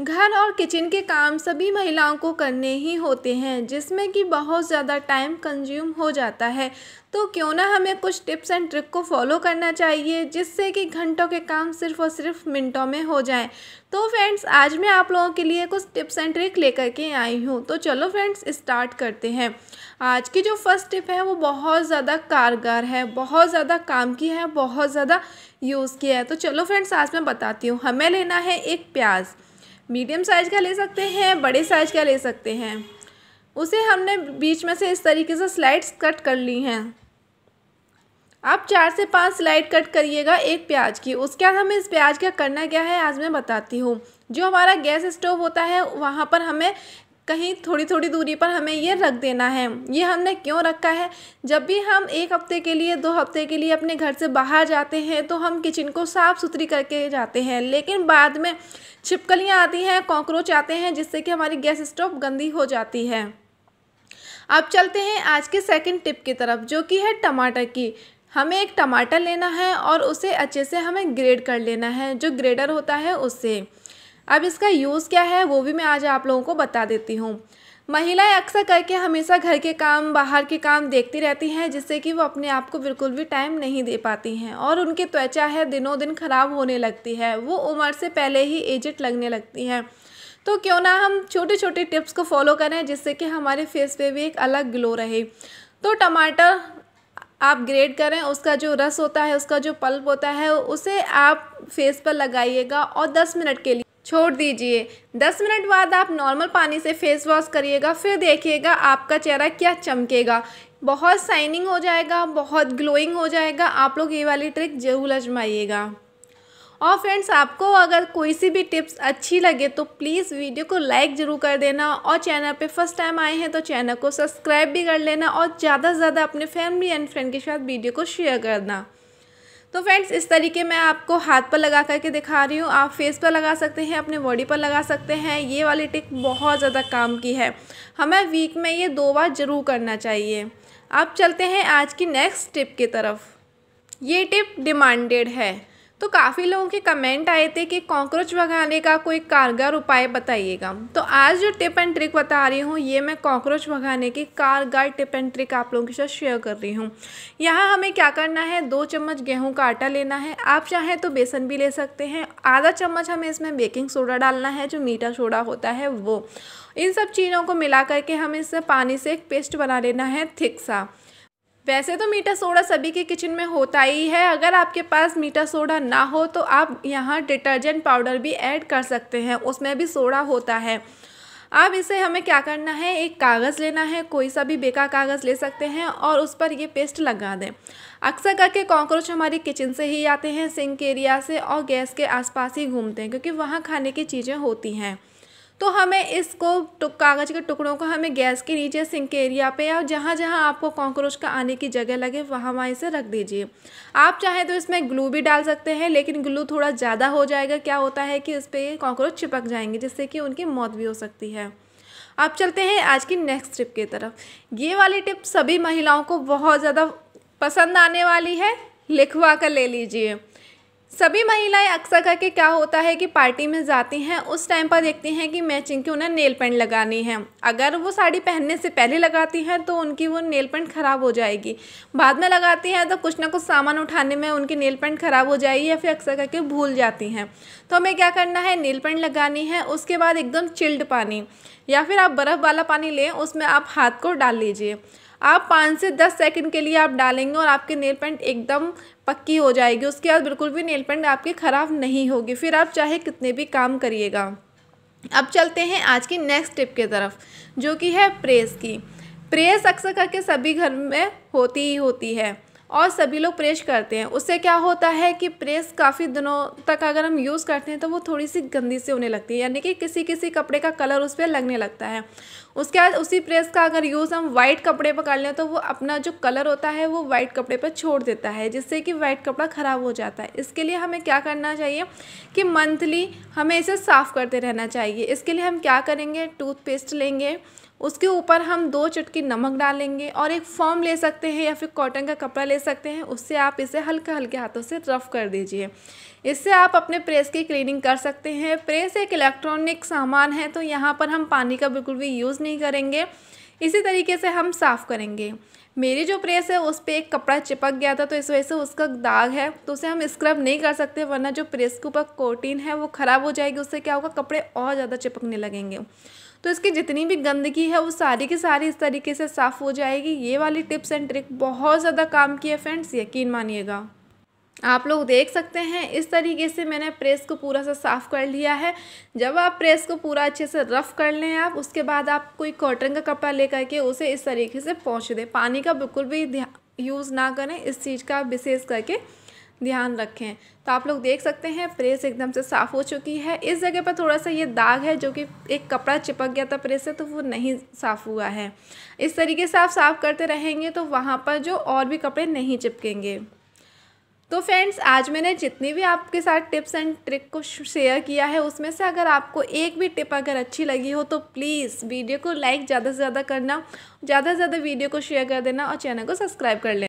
घर और किचन के काम सभी महिलाओं को करने ही होते हैं, जिसमें कि बहुत ज़्यादा टाइम कंज्यूम हो जाता है। तो क्यों ना हमें कुछ टिप्स एंड ट्रिक को फॉलो करना चाहिए, जिससे कि घंटों के काम सिर्फ़ और सिर्फ मिनटों में हो जाएं। तो फ्रेंड्स, आज मैं आप लोगों के लिए कुछ टिप्स एंड ट्रिक लेकर के आई हूँ। तो चलो फ्रेंड्स, स्टार्ट करते हैं। आज की जो फर्स्ट टिप है वो बहुत ज़्यादा कारगर है, बहुत ज़्यादा काम की है, बहुत ज़्यादा यूज़ की है। तो चलो फ्रेंड्स, आज मैं बताती हूँ। हमें लेना है एक प्याज, मीडियम साइज़ का ले सकते हैं, बड़े साइज़ का ले सकते हैं। उसे हमने बीच में से इस तरीके से स्लाइड्स कट कर ली हैं। आप 4 से 5 स्लाइड कट करिएगा एक प्याज की। उसके बाद हमें इस प्याज का करना क्या है, आज मैं बताती हूँ। जो हमारा गैस स्टोव होता है, वहाँ पर हमें कहीं थोड़ी थोड़ी दूरी पर हमें ये रख देना है। ये हमने क्यों रखा है, जब भी हम 1 हफ्ते के लिए, 2 हफ्ते के लिए अपने घर से बाहर जाते हैं, तो हम किचन को साफ़ सुथरी करके जाते हैं, लेकिन बाद में छिपकलियाँ आती हैं, कॉकरोच आते हैं, जिससे कि हमारी गैस स्टोव गंदी हो जाती है। अब चलते हैं आज के सेकंड टिप की तरफ, जो कि है टमाटर की। हमें एक टमाटर लेना है और उसे अच्छे से हमें ग्रेड कर लेना है, जो ग्रेडर होता है उससे। अब इसका यूज़ क्या है वो भी मैं आज आप लोगों को बता देती हूँ। महिलाएं अक्सर करके हमेशा घर के काम, बाहर के काम देखती रहती हैं, जिससे कि वो अपने आप को बिल्कुल भी टाइम नहीं दे पाती हैं, और उनकी त्वचा है दिनों दिन ख़राब होने लगती है, वो उम्र से पहले ही एजड लगने लगती हैं। तो क्यों ना हम छोटे छोटे टिप्स को फॉलो करें, जिससे कि हमारे फेस पे भी एक अलग ग्लो रहे। तो टमाटर आप ग्रेड करें, उसका जो रस होता है, उसका जो पल्प होता है, उसे आप फेस पर लगाइएगा और 10 मिनट के लिए छोड़ दीजिए। 10 मिनट बाद आप नॉर्मल पानी से फेस वॉश करिएगा, फिर देखिएगा आपका चेहरा क्या चमकेगा, बहुत शाइनिंग हो जाएगा, बहुत ग्लोइंग हो जाएगा। आप लोग ये वाली ट्रिक ज़रूर आजमाइएगा। और फ्रेंड्स, आपको अगर कोई सी भी टिप्स अच्छी लगे तो प्लीज़ वीडियो को लाइक ज़रूर कर देना, और चैनल पे फर्स्ट टाइम आए हैं तो चैनल को सब्सक्राइब भी कर लेना, और ज़्यादा से ज़्यादा अपने फैमिली एंड फ्रेंड के साथ वीडियो को शेयर करना। तो फ्रेंड्स, इस तरीके मैं आपको हाथ पर लगा करके दिखा रही हूँ। आप फेस पर लगा सकते हैं, अपने बॉडी पर लगा सकते हैं। ये वाली टिक बहुत ज़्यादा काम की है, हमें वीक में ये 2 बार ज़रूर करना चाहिए। अब चलते हैं आज की नेक्स्ट टिप की तरफ। ये टिप डिमांडेड है, तो काफ़ी लोगों के कमेंट आए थे कि कॉकरोच भगाने का कोई कारगर उपाय बताइएगा। तो आज जो टिप एंड ट्रिक बता रही हूँ, ये मैं कॉकरोच भगाने की कारगर टिप एंड ट्रिक आप लोगों के साथ शेयर कर रही हूँ। यहाँ हमें क्या करना है, 2 चम्मच गेहूं का आटा लेना है, आप चाहें तो बेसन भी ले सकते हैं। ½ चम्मच हमें इसमें बेकिंग सोडा डालना है, जो मीठा सोडा होता है वो। इन सब चीज़ों को मिला करके हमें इससे पानी से एक पेस्ट बना लेना है, थिक सा। वैसे तो मीठा सोडा सभी के किचन में होता ही है। अगर आपके पास मीठा सोडा ना हो तो आप यहाँ डिटर्जेंट पाउडर भी ऐड कर सकते हैं, उसमें भी सोडा होता है। अब इसे हमें क्या करना है, एक कागज़ लेना है, कोई सा भी बेका कागज़ ले सकते हैं, और उस पर ये पेस्ट लगा दें। अक्सर करके कॉकरोच हमारे किचन से ही आते हैं, सिंक एरिया से और गैस के आसपास ही घूमते हैं, क्योंकि वहाँ खाने की चीज़ें होती हैं। तो हमें इसको कागज़ के टुकड़ों को हमें गैस के नीचे, सिंक एरिया पे, या जहाँ जहाँ आपको कॉकरोच का आने की जगह लगे वहाँ वहाँ इसे रख दीजिए। आप चाहें तो इसमें ग्लू भी डाल सकते हैं, लेकिन ग्लू थोड़ा ज़्यादा हो जाएगा। क्या होता है कि इस पर कॉकरोच चिपक जाएंगे, जिससे कि उनकी मौत भी हो सकती है। अब चलते हैं आज की नेक्स्ट टिप की तरफ। ये वाली टिप सभी महिलाओं को बहुत ज़्यादा पसंद आने वाली है, लिखवा कर ले लीजिए। सभी महिलाएं अक्सर करके क्या होता है कि पार्टी में जाती हैं, उस टाइम पर देखती हैं कि मैचिंग की उन्हें नेल पेंट लगानी है। अगर वो साड़ी पहनने से पहले लगाती हैं तो उनकी वो नेल पेंट ख़राब हो जाएगी, बाद में लगाती हैं तो कुछ ना कुछ सामान उठाने में उनकी नेल पेंट ख़राब हो जाएगी, या फिर अक्सर करके भूल जाती हैं। तो हमें क्या करना है, नेल पेंट लगानी है, उसके बाद एकदम चिल्ड पानी या फिर आप बर्फ़ वाला पानी लें, उसमें आप हाथ को डाल लीजिए। आप 5 से 10 सेकंड के लिए आप डालेंगे और आपके नेल पेंट एकदम पक्की हो जाएगी। उसके बाद बिल्कुल भी नेल पेंट आपकी ख़राब नहीं होगी, फिर आप चाहे कितने भी काम करिएगा। अब चलते हैं आज की नेक्स्ट टिप की तरफ, जो कि है प्रेस की। प्रेस अक्सर करके सभी घर में होती ही होती है और सभी लोग प्रेस करते हैं। उससे क्या होता है कि प्रेस काफ़ी दिनों तक अगर हम यूज़ करते हैं तो वो थोड़ी सी गंदी सी होने लगती है, यानी कि किसी किसी कपड़े का कलर उस पर लगने लगता है। उसके बाद उसी प्रेस का अगर यूज़ हम वाइट कपड़े पर कर लें तो वो अपना जो कलर होता है वो वाइट कपड़े पर छोड़ देता है, जिससे कि वाइट कपड़ा ख़राब हो जाता है। इसके लिए हमें क्या करना चाहिए कि मंथली हमें इसे साफ़ करते रहना चाहिए। इसके लिए हम क्या करेंगे, टूथपेस्ट लेंगे, उसके ऊपर हम 2 चुटकी नमक डालेंगे और एक फॉर्म ले सकते हैं या फिर कॉटन का कपड़ा ले सकते हैं, उससे आप इसे हल्के हल्के हाथों से रफ़ कर दीजिए। इससे आप अपने प्रेस की क्लीनिंग कर सकते हैं। प्रेस एक इलेक्ट्रॉनिक सामान है तो यहाँ पर हम पानी का बिल्कुल भी यूज़ नहीं करेंगे, इसी तरीके से हम साफ़ करेंगे। मेरी जो प्रेस है उस पर एक कपड़ा चिपक गया था तो इस वजह से उसका दाग है, तो उसे हम स्क्रब नहीं कर सकते वरना जो प्रेस के ऊपर कोटिन है वो ख़राब हो जाएगी। उससे क्या होगा, कपड़े और ज़्यादा चिपकने लगेंगे। तो इसकी जितनी भी गंदगी है वो सारी की सारी इस तरीके से साफ़ हो जाएगी। ये वाली टिप्स एंड ट्रिक बहुत ज़्यादा काम की है फ्रेंड्स, यकीन मानिएगा। आप लोग देख सकते हैं इस तरीके से मैंने प्रेस को पूरा सा साफ़ कर लिया है। जब आप प्रेस को पूरा अच्छे से रफ़ कर लें, आप उसके बाद आप कोई कॉटन का कपड़ा ले करके उसे इस तरीके से पोंछ दें। पानी का बिल्कुल भी यूज़ ना करें, इस चीज़ का विशेष करके ध्यान रखें। तो आप लोग देख सकते हैं प्रेस एकदम से साफ़ हो चुकी है। इस जगह पर थोड़ा सा ये दाग है जो कि एक कपड़ा चिपक गया था प्रेस से तो वो नहीं साफ़ हुआ है। इस तरीके से आप साफ़ करते रहेंगे तो वहाँ पर जो और भी कपड़े नहीं चिपकेंगे। तो फ्रेंड्स, आज मैंने जितनी भी आपके साथ टिप्स एंड ट्रिक को शेयर किया है उसमें से अगर आपको एक भी टिप अगर अच्छी लगी हो तो प्लीज़ वीडियो को लाइक ज़्यादा से ज़्यादा करना, ज़्यादा से ज़्यादा वीडियो को शेयर कर देना और चैनल को सब्सक्राइब कर लेना।